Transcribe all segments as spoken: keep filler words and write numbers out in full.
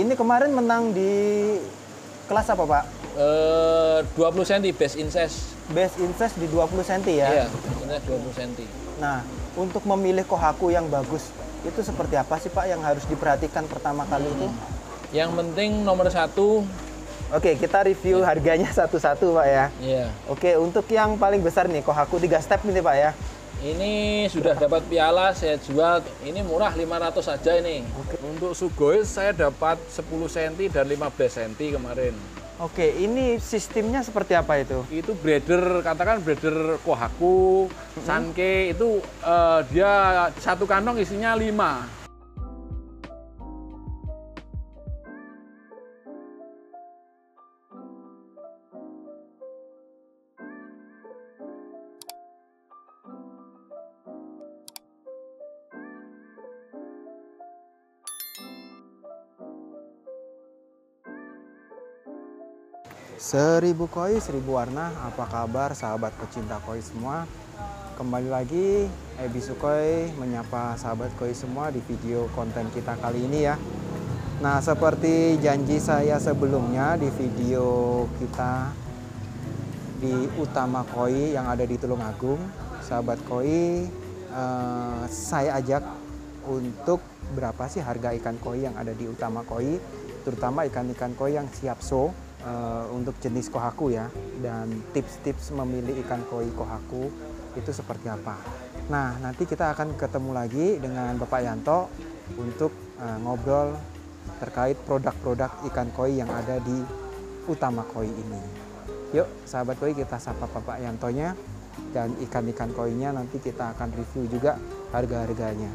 Ini kemarin menang di kelas apa, Pak? Uh, dua puluh sentimeter base incest. Base incest di dua puluh sentimeter ya? Iya, dua puluh sentimeter. Nah, untuk memilih Kohaku yang bagus, itu seperti apa sih, Pak, yang harus diperhatikan pertama kali hmm. itu? Yang penting nomor satu. Oke, kita review ya. Harganya satu-satu, Pak, ya? Iya. Oke, untuk yang paling besar nih, Kohaku tiga step nih, Pak, ya? Ini sudah dapat piala, saya jual. Ini murah lima ratus saja ini. Oke. Untuk Sugois saya dapat sepuluh sentimeter dan lima belas sentimeter kemarin. Oke, ini sistemnya seperti apa itu? Itu breeder, katakan breeder Kohaku, hmm. Sanke, itu uh, dia satu kantong isinya lima. Seribu koi, seribu warna. Apa kabar sahabat pecinta koi semua? Kembali lagi Ebisu Koi menyapa sahabat koi semua di video konten kita kali ini ya. Nah, seperti janji saya sebelumnya di video kita di Utama Koi yang ada di Tulungagung, sahabat koi eh, saya ajak untuk berapa sih harga ikan koi yang ada di Utama Koi, terutama ikan-ikan koi yang siap show. Uh, untuk jenis Kohaku ya, dan tips-tips memilih ikan koi Kohaku itu seperti apa. Nah, nanti kita akan ketemu lagi dengan Bapak Yanto untuk uh, ngobrol terkait produk-produk ikan koi yang ada di Utama Koi ini. Yuk sahabat koi, kita sapa Bapak Yantonya dan ikan-ikan koinya nanti kita akan review juga harga-harganya.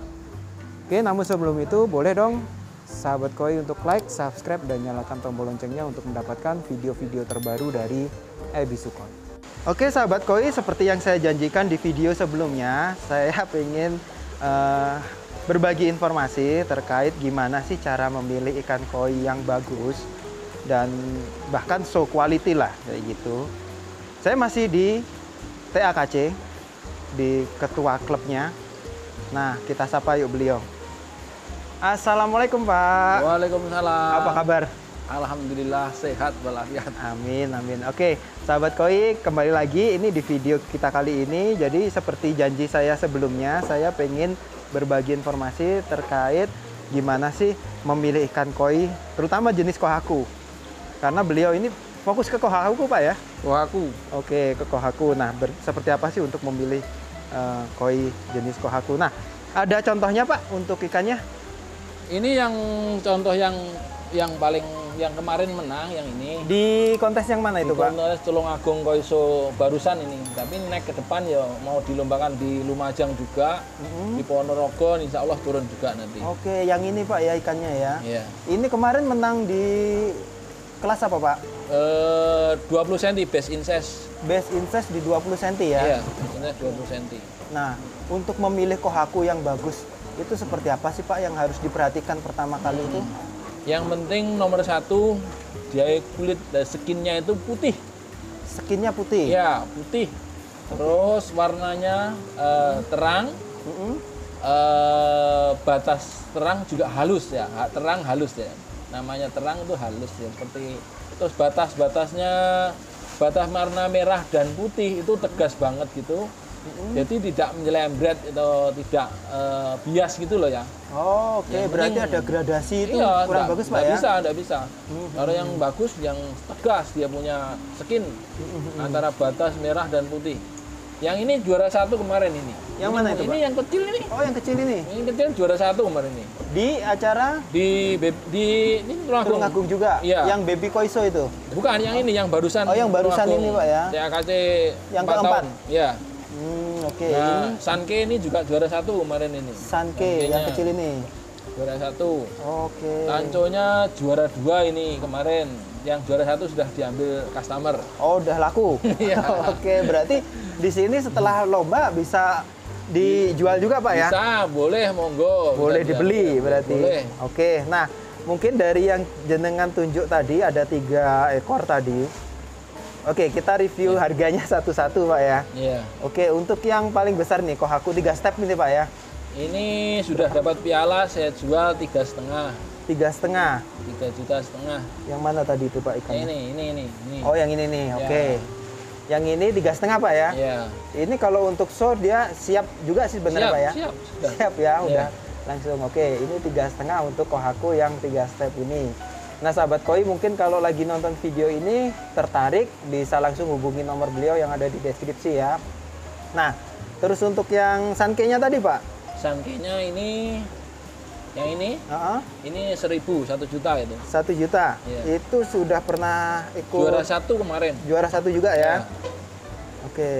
Oke, namun sebelum itu boleh dong sahabat koi untuk like, subscribe, dan nyalakan tombol loncengnya untuk mendapatkan video-video terbaru dari Ebisu Koi. Oke sahabat koi, seperti yang saya janjikan di video sebelumnya, saya ingin uh, berbagi informasi terkait gimana sih cara memilih ikan koi yang bagus dan bahkan show quality lah, kayak gitu. Saya masih di T H K C, di ketua klubnya. Nah, kita sapa yuk beliau. Assalamualaikum, Pak. Waalaikumsalam. Apa kabar? Alhamdulillah sehat walafiat. Amin, amin. Oke, sahabat koi, kembali lagi ini di video kita kali ini. Jadi seperti janji saya sebelumnya, saya pengen berbagi informasi terkait gimana sih memilih ikan koi, terutama jenis Kohaku. Karena beliau ini fokus ke Kohaku, Pak ya? Kohaku. Oke, ke Kohaku. Nah, seperti apa sih untuk memilih uh, koi jenis Kohaku? Nah, ada contohnya, Pak, untuk ikannya? Ini yang contoh yang yang paling yang kemarin menang yang ini. Di kontes yang mana itu, Pak? Di kontes Tulungagung Koi Show barusan ini. Tapi naik ke depan ya mau dilombakan di Lumajang juga, mm-hmm. di Ponorogo, insya Allah turun juga nanti. Oke, yang ini Pak ya ikannya ya. Iya. Ini kemarin menang di kelas apa, Pak? Eh, dua puluh sentimeter base incest. Base incest di dua puluh sentimeter ya? Iya, dua puluh sentimeter. Nah, untuk memilih Kohaku yang bagus, itu seperti apa sih, Pak, yang harus diperhatikan pertama kali hmm. itu? Yang penting nomor satu, dia kulit dan skinnya itu putih. Skinnya putih? Ya, putih. Terus warnanya uh, terang, hmm. uh, batas terang juga halus ya, terang halus ya. Namanya terang itu halus ya, seperti terus batas-batasnya, batas warna merah dan putih itu tegas banget gitu. Mm-hmm. Jadi tidak menyelembret atau tidak uh, bias gitu loh ya. Oh, oke. Okay. Berarti ada gradasi itu iya, kurang enggak, bagus Pak ya? Bisa, tidak bisa. Mm-hmm. Kalau yang bagus, yang tegas dia punya skin mm-hmm. antara batas merah dan putih. Yang ini juara satu kemarin ini. Yang ini, mana itu? Ini Pak? Yang kecil ini. Oh, yang kecil ini. Ini kecil juara satu kemarin ini. Di acara di di ini Tulungagung juga. Iya. Yang baby koi show itu. Bukan yang ini, yang barusan. Oh, yang barusan ini Pak ya. T H K C yang keempat. Iya. Hmm, oke. Okay. Nah, Sanke ini juga juara satu kemarin ini. Sanke yang kecil ini juara satu. Oke. Okay. Tanconya juara dua ini kemarin. Yang juara satu sudah diambil customer. Oh, udah laku. Iya. Oke, okay, berarti di sini setelah lomba bisa dijual juga Pak ya? Bisa, boleh, monggo. Boleh dibeli berarti. Boleh. Oke. Okay. Nah, mungkin dari yang jenengan tunjuk tadi ada tiga ekor tadi. Oke, kita review yeah. harganya satu-satu, Pak ya. Iya. Yeah. Oke, untuk yang paling besar nih, Kohaku tiga step ini, Pak ya. Ini sudah dapat piala, saya jual tiga setengah. tiga setengah. Tiga juta setengah. Yang mana tadi itu Pak ikannya? Ini, ini, ini, ini. Oh, yang ini nih. Ya. Oke. Okay. Yang ini tiga setengah Pak ya? Iya. Ini kalau untuk show dia siap juga sih benar Pak ya? Siap, sudah. Siap ya, ya, udah langsung. Oke, okay. Ini tiga setengah untuk Kohaku yang tiga step ini. Nah sahabat koi mungkin kalau lagi nonton video ini tertarik bisa langsung hubungi nomor beliau yang ada di deskripsi ya. Nah terus untuk yang sankenya tadi Pak? Sankenya ini yang ini, uh-huh. ini seribu, satu juta itu. Satu juta, yeah. Itu sudah pernah ikut juara satu kemarin. Juara satu juga ya. Yeah. Oke,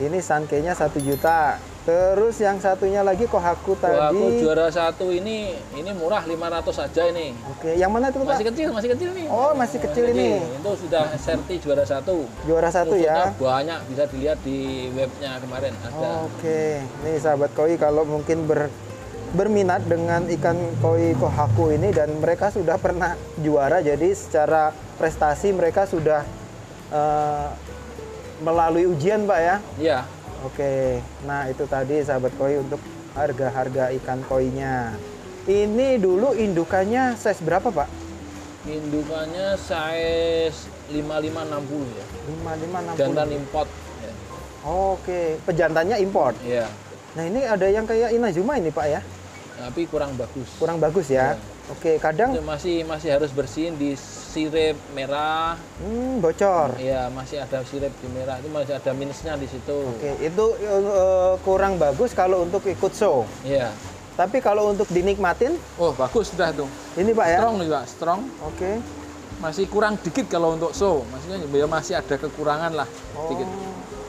ini sankenya satu juta. Terus yang satunya lagi Kohaku tadi. Kohaku juara satu ini, ini murah lima ratus saja ini. Oke, yang mana itu Pak? Masih kecil, masih kecil nih. Oh, masih kecil masih ini. Kecil. Itu sudah serti juara satu. Juara satu ya. Banyak, bisa dilihat di webnya kemarin ada. Oh, oke, nih sahabat koi kalau mungkin ber, berminat dengan ikan koi Kohaku ini dan mereka sudah pernah juara, jadi secara prestasi mereka sudah uh, melalui ujian Pak ya? Iya. Oke, nah itu tadi sahabat koi untuk harga-harga ikan koinya. Ini dulu indukannya size berapa Pak? Indukannya size lima puluh lima enam puluh ya. lima puluh lima enam puluh. Jantan import. Ya. Oke, pejantannya import. Iya. Nah ini ada yang kayak Inazuma ini Pak ya? Tapi kurang bagus. Kurang bagus ya. Ya. Oke, kadang itu masih masih harus bersihin di sirip merah. Hmm, bocor. Iya, masih ada sirip di merah. Itu masih ada minusnya di situ. Oke, itu uh, kurang bagus kalau untuk ikut show. Iya. Tapi kalau untuk dinikmatin, oh, bagus sudah tuh. Ini Pak ya. Strong nih Pak, strong. Oke. Masih kurang dikit kalau untuk show. Maksudnya ya masih ada kekurangan lah oh. dikit.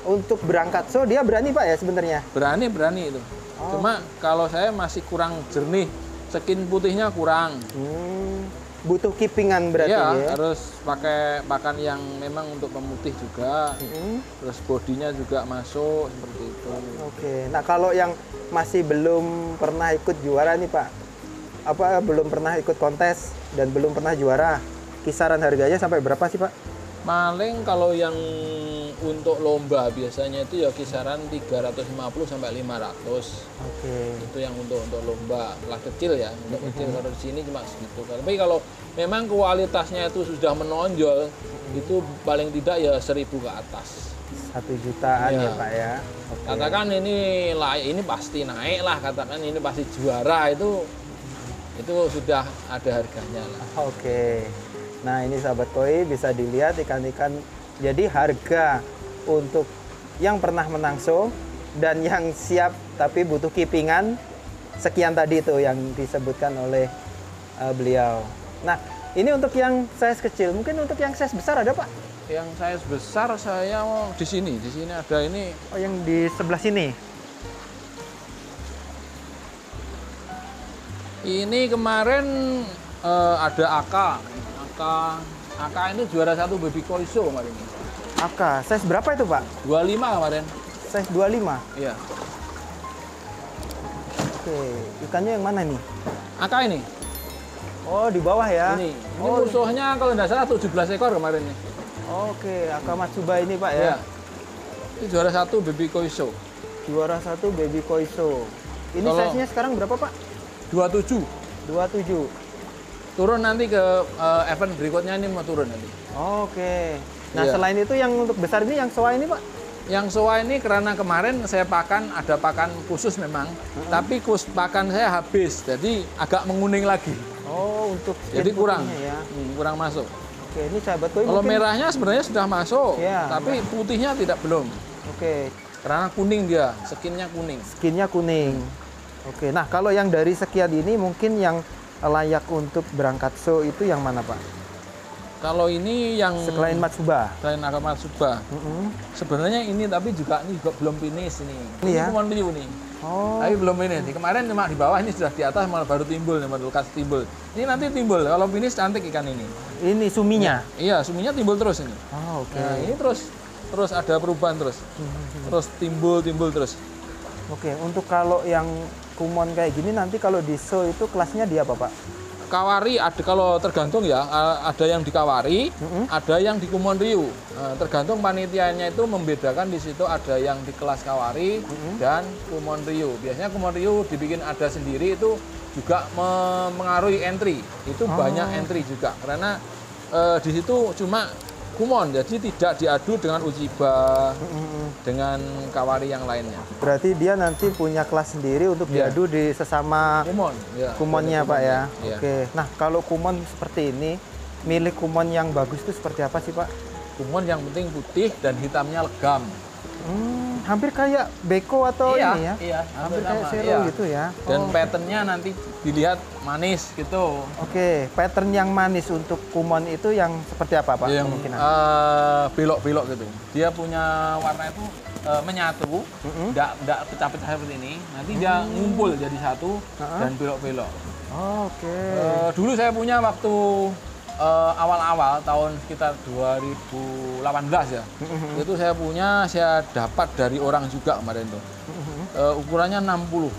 Untuk berangkat show dia berani Pak ya sebenarnya? Berani, berani itu. Oh. Cuma kalau saya masih kurang jernih. Skin putihnya kurang. Hmm, butuh keepingan berarti ya, ya? Harus pakai pakan yang memang untuk pemutih juga. Hmm. Terus bodinya juga masuk, seperti itu. Oke, nah kalau yang masih belum pernah ikut juara nih Pak? Apa belum pernah ikut kontes dan belum pernah juara? Kisaran harganya sampai berapa sih Pak? Paling kalau yang untuk lomba biasanya itu ya kisaran tiga ratus lima puluh sampai lima ratus. Oke. Itu yang untuk untuk lomba lah kecil ya. Untuk kecil kalau di sini cuma segitu. Tapi kalau memang kualitasnya itu sudah menonjol, itu paling tidak ya seribu ke atas. Satu jutaan ya, ya Pak ya. Okay. Katakan ini ini pasti naik lah. Katakan ini pasti juara itu itu sudah ada harganya lah. Oke. Okay. Nah ini sahabat koi bisa dilihat ikan-ikan. Jadi harga untuk yang pernah menang show dan yang siap tapi butuh keepingan, sekian tadi itu yang disebutkan oleh uh, beliau. Nah ini untuk yang size kecil, mungkin untuk yang size besar ada Pak? Yang size besar saya oh, di sini, di sini ada ini. Oh yang di sebelah sini? Ini kemarin uh, ada Aka. Aka. Aka ini juara satu baby koi show kemarin. Aka, size berapa itu Pak? dua puluh lima kemarin. Size dua puluh lima? Iya. Oke, ikannya yang mana nih? Aka ini. Oh, di bawah ya? Ini, ini oh, musuhnya kalau nggak salah tujuh belas ekor kemarin nih. Oke, Aka Matsuba ini Pak ya? Iya. Ini juara satu baby koi show. Juara satu baby koi show. Ini kalau size-nya sekarang berapa Pak? dua puluh tujuh. dua puluh tujuh. Turun nanti ke uh, event berikutnya, ini mau turun nanti. Oh, oke. Okay. Nah yeah. Selain itu yang untuk besar ini, yang soa ini Pak? Yang soa ini karena kemarin saya pakan, ada pakan khusus memang, uh-huh. tapi kus pakan saya habis, jadi agak menguning lagi. Oh untuk jadi kurang, ya. hmm, kurang masuk. Oke okay, ini sahabat koi. Kalau mungkin merahnya sebenarnya sudah masuk, yeah, tapi nah. putihnya tidak belum. Oke. Okay. Karena kuning dia, skinnya kuning. Skinnya kuning. Hmm. Oke. Okay. Nah kalau yang dari sekian ini mungkin yang layak untuk berangkat show itu yang mana Pak? Kalau ini yang selain Matsuba, selain Aka Matsuba, mm-hmm. sebenarnya ini tapi juga ini juga belum finish ini. Ini ya? Kumonryu nih. Oh. Tapi belum finish. Kemarin cuma di bawah, ini sudah di atas malah baru timbul, baru kasih timbul. Ini nanti timbul. Kalau finish cantik ikan ini. Ini suminya? Iya, suminya timbul terus ini. Oh, oke. Okay. Nah, ini terus terus ada perubahan terus, mm-hmm. terus timbul timbul terus. Oke, untuk kalau yang kumon kayak gini nanti kalau di show itu kelasnya dia apa Pak? Kawari, ada kalau tergantung ya, ada yang di Kawari, mm-hmm. ada yang di Kumonryu. Tergantung panitianya itu membedakan, di situ ada yang di kelas Kawari mm-hmm. dan Kumonryu. Biasanya Kumonryu dibikin ada sendiri itu juga mempengaruhi entry. Itu oh. banyak entry juga karena eh, di situ cuma kumon, jadi tidak diadu dengan Uchiba, mm-hmm. dengan Kawari yang lainnya. Berarti dia nanti punya kelas sendiri untuk yeah. diadu di sesama kumon, yeah. kumonnya, kumonnya Pak ya. Yeah. Oke. Nah, kalau kumon seperti ini, milik kumon yang bagus itu seperti apa sih Pak? Kumon yang penting putih dan hitamnya legam. Hmm, hampir kayak beko atau iya, ini ya? Iya, hampir kayak sero iya. gitu ya. Dan oh. patternnya nanti dilihat manis gitu. Oke, okay. Pattern yang manis untuk kumon itu yang seperti apa Pak? Yang uh, belok-belok gitu. Dia punya warna itu uh, menyatu, nggak mm -hmm. pecah-pecah seperti ini. Nanti mm. dia ngumpul jadi satu uh -huh. dan belok-belok. Oh, Oke. Okay. Uh, dulu saya punya waktu awal-awal uh, tahun sekitar dua ribu delapan belas ya, mm-hmm. itu saya punya, saya dapat dari orang juga kemarin tuh, mm-hmm. uh, ukurannya enam puluh,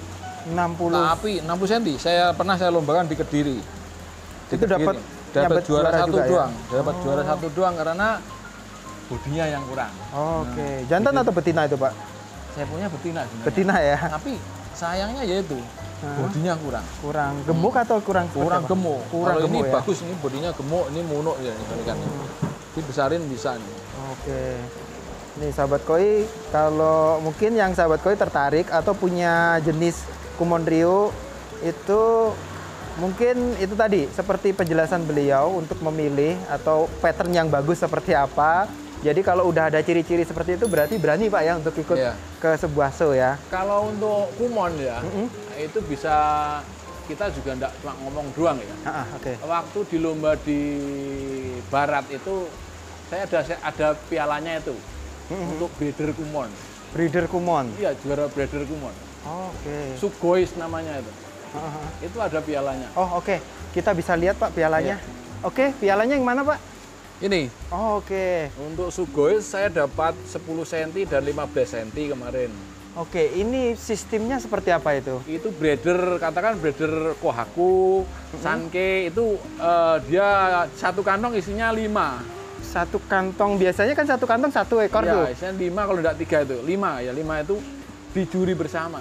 enam puluh. Tapi enam puluh sentimeter, saya pernah saya lombakan di Kediri, di itu dapat dapat juara, juara satu doang, ya? dapat oh. juara satu doang karena bodinya yang kurang. Oh, Oke, okay. Jantan atau betina itu Pak? Saya punya betina, sebenarnya. Betina ya. Tapi sayangnya yaitu bodinya kurang. Kurang gemuk atau kurang kurang gemuk. Kurang Kalau gemuk ini ya? Bagus ini bodinya gemuk, ini mono ya ini ikannya. Dibesarin bisa nih. Oke. Nih sahabat koi, kalau mungkin yang sahabat koi tertarik atau punya jenis Kumonryu itu mungkin itu tadi seperti penjelasan beliau untuk memilih atau pattern yang bagus seperti apa. Jadi kalau udah ada ciri-ciri seperti itu berarti berani Pak ya untuk ikut yeah. ke sebuah show ya. Kalau untuk kumon ya, mm-hmm. itu bisa kita juga enggak cuma ngomong doang ya. Ah, okay. Waktu di lomba di barat itu saya ada ada pialanya itu mm-hmm. untuk breeder kumon. Breeder kumon. Iya, juara breeder kumon. Oh, Oke. Okay. Sugois namanya itu. Uh-huh. Itu ada pialanya. Oh, oke. Okay. Kita bisa lihat Pak pialanya. Yeah. Oke, okay, pialanya yang mana Pak? Ini. Oh, Oke. Okay. Untuk Sugois saya dapat sepuluh sentimeter dan lima belas sentimeter kemarin. Oke, okay. Ini sistemnya seperti apa itu? Itu breeder, katakan breeder Kohaku, mm-hmm. Sanke, itu uh, dia satu kantong isinya lima. Satu kantong, biasanya kan satu kantong satu ekor ya, tuh? Iya, isinya lima kalau tidak tiga itu. Lima, ya lima itu dijuri bersama.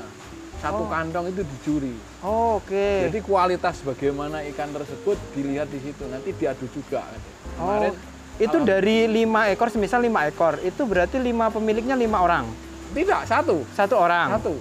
Satu oh. kantong itu dijuri. Oh, Oke. Okay. Jadi kualitas bagaimana ikan tersebut dilihat di situ, nanti diadu juga. Kemarin, oh. Itu um, dari lima ekor, semisal lima ekor, itu berarti lima pemiliknya lima orang? Tidak, satu. Satu orang? Satu.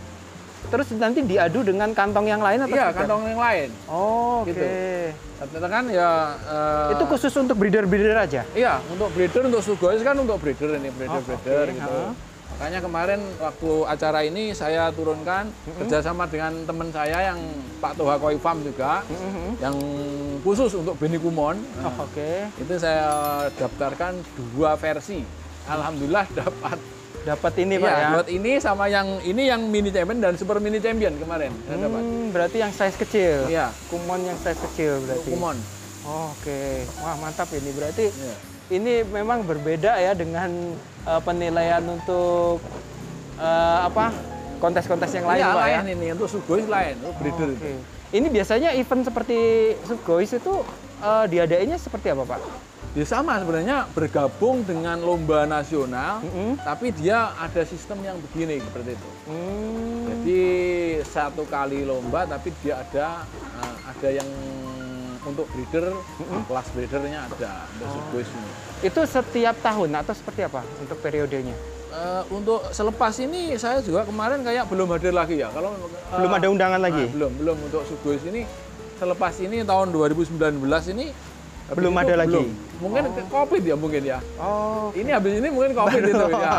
Terus nanti diadu dengan kantong yang lain atau? Iya, kantong yang lain. Oh, oke. Okay. Gitu. Kan ya... Uh, itu khusus untuk breeder-breeder aja? Iya, untuk breeder, untuk Sugois kan untuk breeder ini, breeder-breeder oh, okay. gitu. Uh. Makanya kemarin waktu acara ini saya turunkan mm-hmm. kerjasama dengan teman saya yang Pak Toha Koi Farm juga, mm-hmm. yang khusus untuk benih kumon. Nah, oh, Oke. Okay. Itu saya daftarkan dua versi. Alhamdulillah dapat. Dapat ini Pak ya? Dapat ini sama yang ini yang mini champion dan super mini champion kemarin. Hmm, saya dapat. Berarti yang size kecil. Iya. Kumon yang size kecil berarti. Kumon. Oh, Oke. Okay. Wah mantap ini berarti. Yeah. Ini memang berbeda ya dengan uh, penilaian untuk uh, apa kontes-kontes yang lain ya, Pak lain ya? Ini untuk Sugois lain, untuk breeder. Oh, okay. Ini biasanya event seperti Sugois itu uh, diadainnya seperti apa Pak? Ya sama sebenarnya bergabung dengan lomba nasional, mm-hmm. tapi dia ada sistem yang begini seperti itu. Mm. Jadi satu kali lomba tapi dia ada uh, ada yang untuk breeder, mm-hmm. kelas breedernya ada, ada oh. Sugois ini. Itu setiap tahun atau seperti apa untuk periodenya? Uh, untuk selepas ini saya juga kemarin kayak belum hadir lagi ya. Kalau uh, belum ada undangan lagi? Uh, belum, belum untuk Sugois ini. Selepas ini tahun dua ribu sembilan belas ini belum ada lagi. Belum. Mungkin oh. Covid ya mungkin ya. Oh. Ini habis ini mungkin Covid itu ya.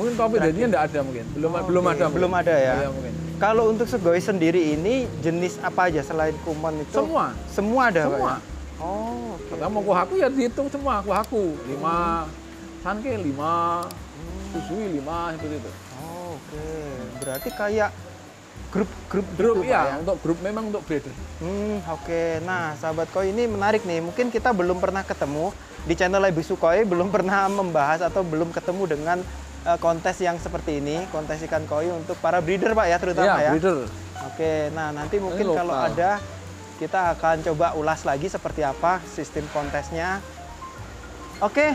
Mungkin Covid jadinya enggak ada mungkin. Belum oh, belum okay. ada. Belum mungkin. ada ya. Ada mungkin. Kalau untuk Sugois sendiri ini jenis apa aja selain kumon itu? Semua. Semua ada. Semua. Pak? Oh. Okay. Kalau mau Kohaku ya dihitung semua Kohaku. Lima, hmm. Sanke lima, hmm. Susui lima seperti itu. Oh, Oke. Okay. Berarti kayak grup-grup grup gitu, ya, ya untuk grup memang untuk breeder. Hmm, Oke, okay. Nah sahabat koi ini menarik nih. Mungkin kita belum pernah ketemu di channel Ebisu Koi, belum pernah membahas atau belum ketemu dengan uh, kontes yang seperti ini, kontes ikan koi untuk para breeder Pak ya terutama ya. ya. Breeder. Oke, okay. Nah nanti mungkin ini kalau lokal. ada kita akan coba ulas lagi seperti apa sistem kontesnya. Oke, okay.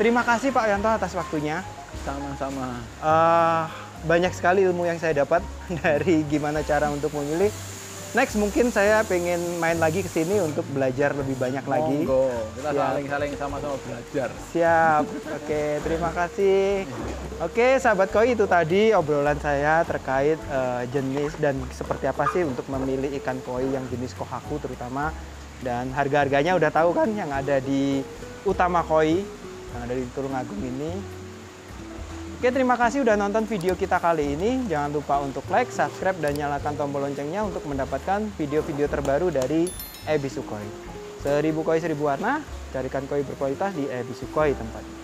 Terima kasih Pak Yanto atas waktunya. Sama-sama. Uh, Banyak sekali ilmu yang saya dapat dari gimana cara untuk memilih Next mungkin saya pengen main lagi ke sini untuk belajar lebih banyak lagi. Monggo, kita saling-saling sama-sama belajar. Siap. Oke, terima kasih. Oke, sahabat koi, itu tadi obrolan saya terkait uh, jenis dan seperti apa sih untuk memilih ikan koi yang jenis kohaku terutama, dan harga-harganya udah tahu kan yang ada di Utama Koi, yang ada di Tulungagung ini. Oke, terima kasih udah nonton video kita kali ini. Jangan lupa untuk like, subscribe, dan nyalakan tombol loncengnya untuk mendapatkan video-video terbaru dari Ebisu Koi. Seribu koi seribu warna, carikan koi berkualitas di Ebisu Koi tempatnya.